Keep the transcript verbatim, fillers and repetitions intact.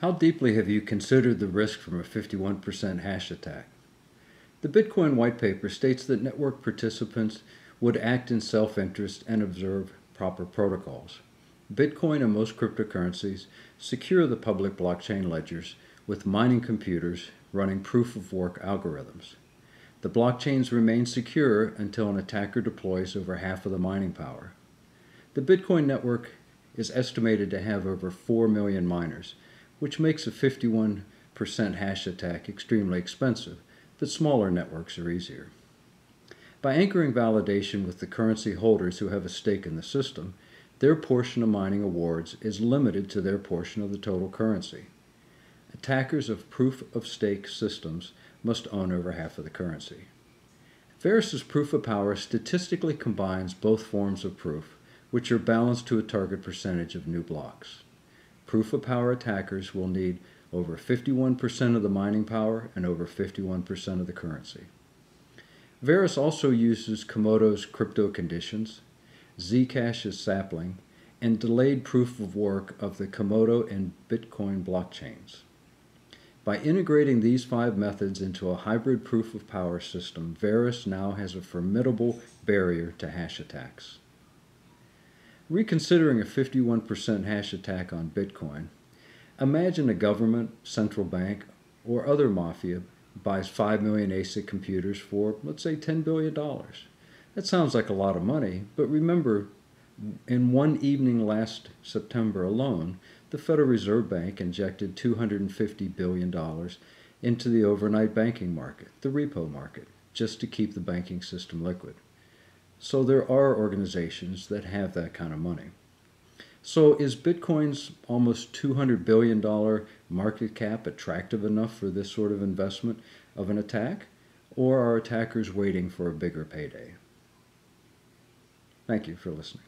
How deeply have you considered the risk from a fifty-one percent hash attack? The Bitcoin white paper states that network participants would act in self-interest and observe proper protocols. Bitcoin and most cryptocurrencies secure the public blockchain ledgers with mining computers running proof-of-work algorithms. The blockchains remain secure until an attacker deploys over half of the mining power. The Bitcoin network is estimated to have over four million miners, which makes a fifty-one percent hash attack extremely expensive, but smaller networks are easier. By anchoring validation with the currency holders who have a stake in the system, their portion of mining awards is limited to their portion of the total currency. Attackers of proof-of-stake systems must own over half of the currency. Varus's proof of power statistically combines both forms of proof, which are balanced to a target percentage of new blocks. Proof of power attackers will need over fifty-one percent of the mining power and over fifty-one percent of the currency. Varus also uses Komodo's crypto conditions, Zcash's sapling, and delayed proof of work of the Komodo and Bitcoin blockchains. By integrating these five methods into a hybrid proof of power system, Varus now has a formidable barrier to hash attacks. Reconsidering a fifty-one percent hash attack on Bitcoin, imagine a government, central bank, or other mafia buys five million ASIC computers for, let's say, ten billion dollars. That sounds like a lot of money, but remember, in one evening last September alone, the Federal Reserve Bank injected two hundred fifty billion dollars into the overnight banking market, the repo market, just to keep the banking system liquid. So there are organizations that have that kind of money. So is Bitcoin's almost two hundred billion dollar market cap attractive enough for this sort of investment of an attack? Or are attackers waiting for a bigger payday? Thank you for listening.